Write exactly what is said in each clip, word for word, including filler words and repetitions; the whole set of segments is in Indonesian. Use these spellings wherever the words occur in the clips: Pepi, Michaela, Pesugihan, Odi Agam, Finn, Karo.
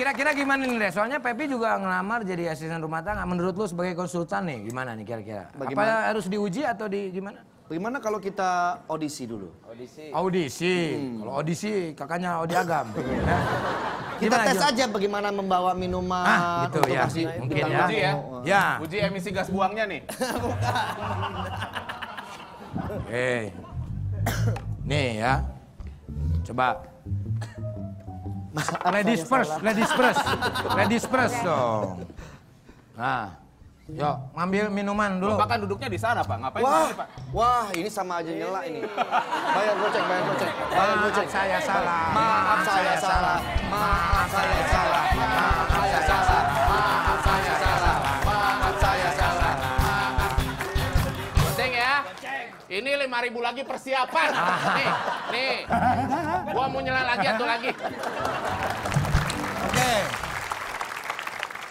Kira-kira gimana nih, Dre? Soalnya Pepi juga ngelamar jadi asisten rumah tangga. Menurut lu sebagai konsultan nih, gimana nih kira-kira? Apa harus diuji atau di gimana? Bagaimana kalau kita audisi dulu? Audisi. Audisi. Hmm. Kalau audisi kakaknya Odi Agam. Ya. Kita tes aja? aja bagaimana membawa minuman. Ah, gitu untuk ya. Kasih mungkin ya. Uji ya. Ya. Uji emisi gas buangnya nih. Hei. Nih ya. Coba. Ladies first, ladies first. Ladies first dong. Nah. Yuk, ngambil minuman dulu. Bapak kan duduknya di sana, Pak. Ngapain wah, ini, Pak? Wah, ini sama aja nyela ini. Bayar gocek, bayar gocek. Bayar gocek. Saya salah. Maaf saya salah. Maaf saya salah. Maaf saya salah. Maaf saya salah. Maaf saya salah. Penting ya. Ini lima ribu lagi persiapan. Nih, nih. Gua mau nyela lagi atau lagi. Oke.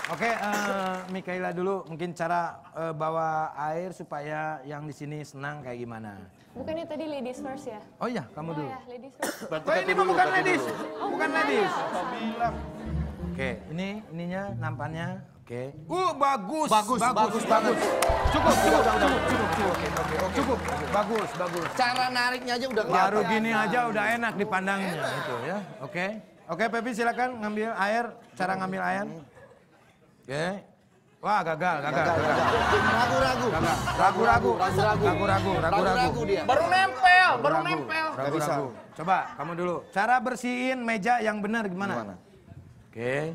Oke, okay, uh, Michaela dulu mungkin cara uh, bawa air supaya yang di sini senang kayak gimana? Bukannya tadi ladies first ya? Oh iya, kamu oh, dulu. Ya, ladies first. Oh ini mah bukan ladies, oh, bukan ladies. Oke, okay, ini ininya nampannya, oke. Okay. Uh bagus, bagus, bagus, bagus, bagus. Cukup, cukup, cukup, cukup, cukup, okay, okay, okay. cukup, bagus, bagus. Cara nariknya aja udah. Baru gini nah. aja udah enak dipandangnya, oh, itu ya, oke. Okay. Oke, okay, Pepi silakan ngambil air, cara ngambil air. Oke, wah gagal, gagal, gagal. Ragu-ragu, ragu-ragu, ragu-ragu, ragu-ragu dia. Baru nempel, baru nempel. Ragu-ragu. Coba kamu dulu. Cara bersihin meja yang benar gimana? Oke,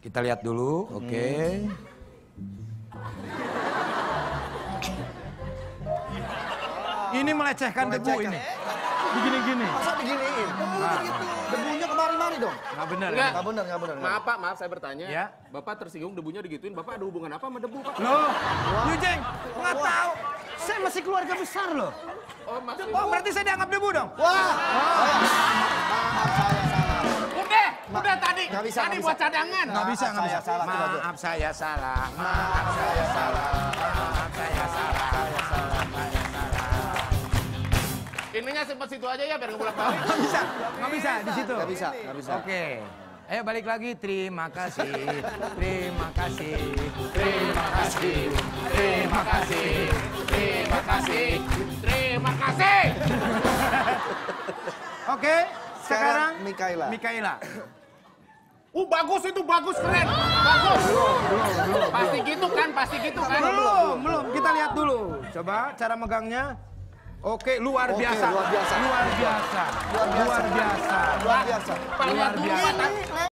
kita lihat dulu. Oke. Ini melecehkan debu ini. Begini-gini. Masa beginiin? Debunya kemari-mari dong. Nggak benar, ya? Nggak benar, nggak benar. Maaf Pak, maaf saya bertanya. Ya? Bapak tersinggung debunya digituin, Bapak ada hubungan apa sama debu Pak? Loh, you jeng, nggak tahu. Saya masih keluarga besar loh. Oh, masih oh berarti saya dianggap debu dong? Wah. Maaf saya salah. Udah, udah tadi. Tadi buat cadangan. Nggak bisa, nggak bisa. Maaf saya salah. Maaf saya salah. Maaf saya salah. Ininya sempat situ aja ya biar nggak balik. Nggak bisa, nggak bisa di situ. Nggak bisa, nggak bisa. Oke, ayo balik lagi. Terima kasih, terima kasih, terima kasih, terima kasih, terima kasih, terima kasih. Oke, sekarang Michaela. Michaela. Uh bagus itu, bagus, keren, bagus. Pasti gitu kan, pasti gitu kan. Belum, belum. Kita lihat dulu. Coba cara megangnya. Oke, luar biasa. Luar biasa. Luar biasa. Luar biasa. Luar biasa. Luar biasa.